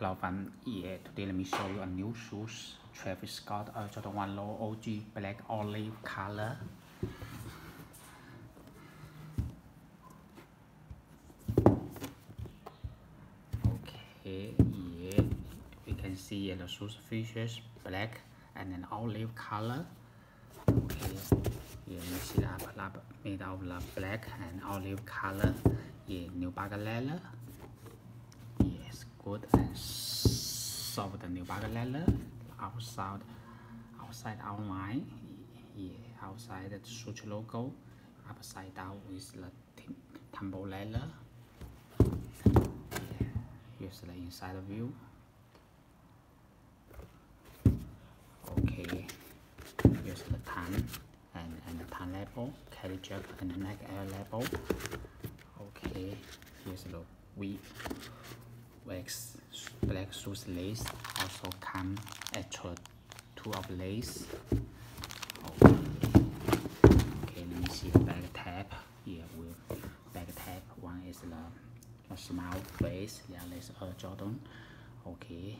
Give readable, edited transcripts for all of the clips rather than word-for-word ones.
Hello fam, yeah, today let me show you a new shoes, Travis Scott Air Jordan 1 Low OG black olive color. Okay, yeah, we can see the shoes features black and an olive color. Okay, yeah, you see the upper lap made of the black and olive color. Yeah, new bagger leather. Good and solve the new bagger leather outside outline. Yeah, outside the Swoosh logo, upside down with the tumble leather. Yeah, here's the inside view. Okay, here's the tan and the tan label, carry jack and the neck air label. Okay, here's the wax black shoes lace, also come extra 2 of lace. Okay, let me see the back tab. Yeah, with back tab, one is the smile face, the other is Air Jordan. Okay,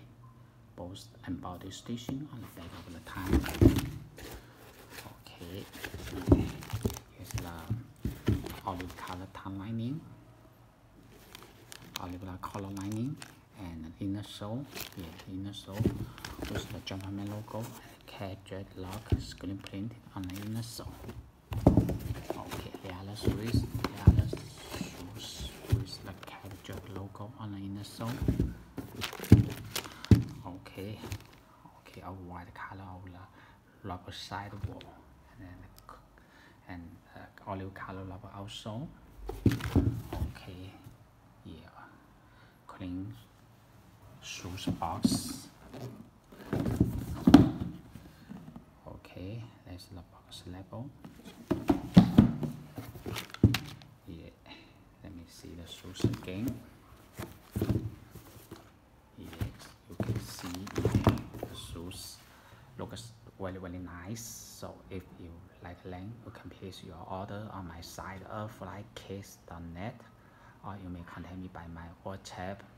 both embody stitching on the back of the tongue. Okay, here's the olive color tongue lining. Olive color lining and inner sole, yeah, inner sole with the Jumpman logo and cat dreadlock screen print on the inner sole. Okay, the other shoes with the cat dread logo on the inner sole. Okay, a white color of the rubber side wall and olive color rubber outsole. Okay, yeah. Clean shoes box. Okay, that's the box label. Yeah, let me see the shoes again. Yes, you can see the shoes looks very nice. So if you like length, you can place your order on my site airflykicks.net, or you may contact me by my WhatsApp.